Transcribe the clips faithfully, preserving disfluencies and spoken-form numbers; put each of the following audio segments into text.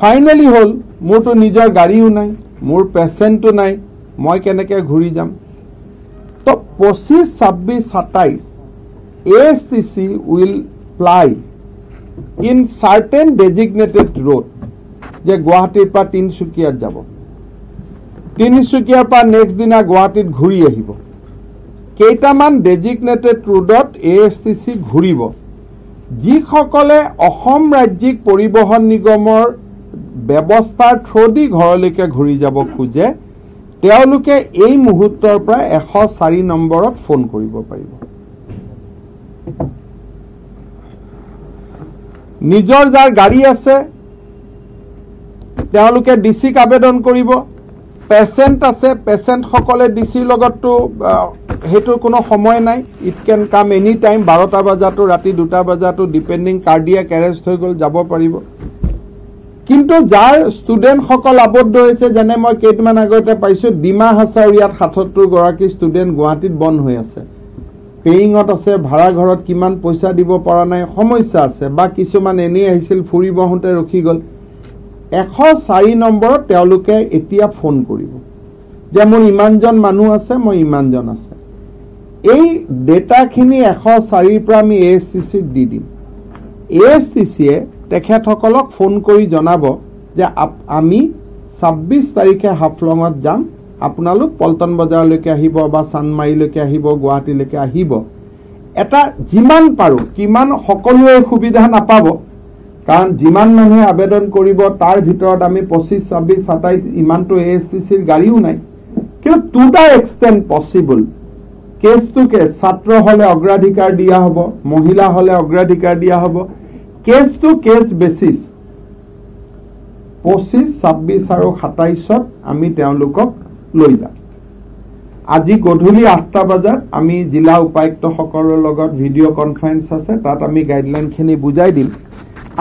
Finally हल मोर तो निजर गाड़ीओ ना मोर पेसेंटो ना मैं केनेके घूरी जाम। तो पचिस छब्बीस सत्ताईस ASTC will ply in certain designated road जे गुवाहाटीर पा तिनसुकिया जाब, तिनसुकियार पा नेक्स्ट दिना गुवाहाटीत घूरी आहिब। केइटामान डेजिग्नेटेड रोडत एएसटीसी घूरीब जिसकले असम राज्यिक परिवहन निगमर व्यवस्थार थ्रोदी घरलेके घूरी जाब खोजे तेओलोके एई मुहूर्तर पर एक सौ चार नम्बरत फोन करिब पारिब। निजर जार गाड़ी आछे तेओलोके डिसिक आवेदन करिब, पेशेंट आछे पेशेंट सकले डिसिर लगत तो हेतु कोनो समय नाइ, it can come any time बारटा बजातो राति दुटा बजातो डिपेंडिंग कार्डियाक एरेस्ट हो गल जाब पारिब। किन्तु जार स्टूडेंट सकल आबद्ध होइसे जने मैं केइटामान आगते पाइछु बीमा हासारियात सतहत्तर गराकी स्टूडेंट गुवाहाटीत बन होय आछे, पेइंगत आछे भाड़ा घरत किमान पैसा दिब परा नाइ समस्या आछे बा किछुमान एने आइसिल फुरिब होते रखि गल। एक सौ चार नम्बर तेओलोके एतिया फोन करिब जे मोर इमानजन मानुह आछे मोर इमानजन आछे। एई डेटाखिनि एक सौ चार पर आमि एएसटीसी दि दिम। एएसटीसीए तेखेतসকলক फोन करी जनाब जे आमी छब्बीस तारिखे हाफलंगत जाम, आपनालोक पल्टन बजारলৈকে আহিব বা চানমাৰিলৈকে আহিব গুৱাহাটীলৈকে আহিব। এটা जिमान पारो किमान সকলোৱে সুবিধা নাপাব, কাৰণ जिमान মানুহে আবেদন কৰিব তাৰ ভিতৰত আমি পঁচিছ ছাব্বিছ সাতাইছ ইমানটো এএসটিসিৰ গাড়ীও নাই। কিন্তু to the extent possible case to case ছাত্ৰ হলে অগ্ৰাধিকাৰ দিয়া হ'ব, মহিলা হলে অগ্ৰাধিকাৰ দিয়া হ'ব, केस टू केस बेसिस पचिश छब्बीस और सत्ताईस लै जा। আজি गधूली आठटा बजात आमी जिला उपायुक्त सकলৰ লগত ভিডিঅ' কনফারেন্স আছে, তাত আমি গাইডলাইন খিনি বুজাই দিম।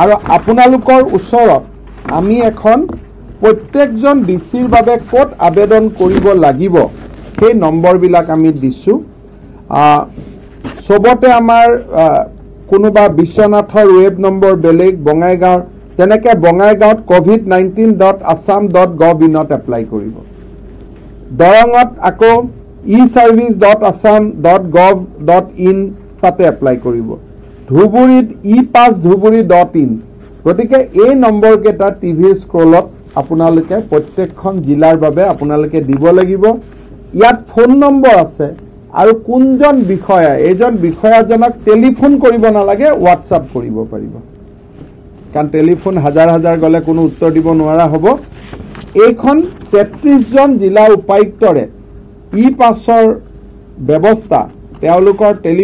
আর আপোনালোকৰ ওচৰত আমি এখন প্রত্যেকজন ডিসিৰ বাবে ক'ত আবেদন কৰিব লাগিব সেই নম্বৰ বিলাক আমি দিছো। সবতে আমাৰ कोनोबा विश्वनाथर वेब नम्बर बेलेग बंगाईगाँव तनेके Bongaigaon covid nineteen dot Assam dot gov in apply करिब, दरंगत आको e service dot Assam dot gov dot in ताते एप्लाई करिब, धुबुरीत इ पास धुबुरी डट इन। गतिके ए नम्बर केटा टीवी स्क्रलत आपनालोके प्रत्येकखन जिलार बारे आपनालोके दिब लागिब। यात फोन नम्बर आछे और कौनजन विषया एजन विषयाजनक टेलीफोन करिब नालागे व्हाट्सएप करिब पारिब, कारण टेलीफोन हजार हजार गले कोनो उत्तर दिब नोवारा हब। एखन तेत्रिश जन जिला उपायुक्तरे इ पासर व्यवस्था तेओलोकर टेली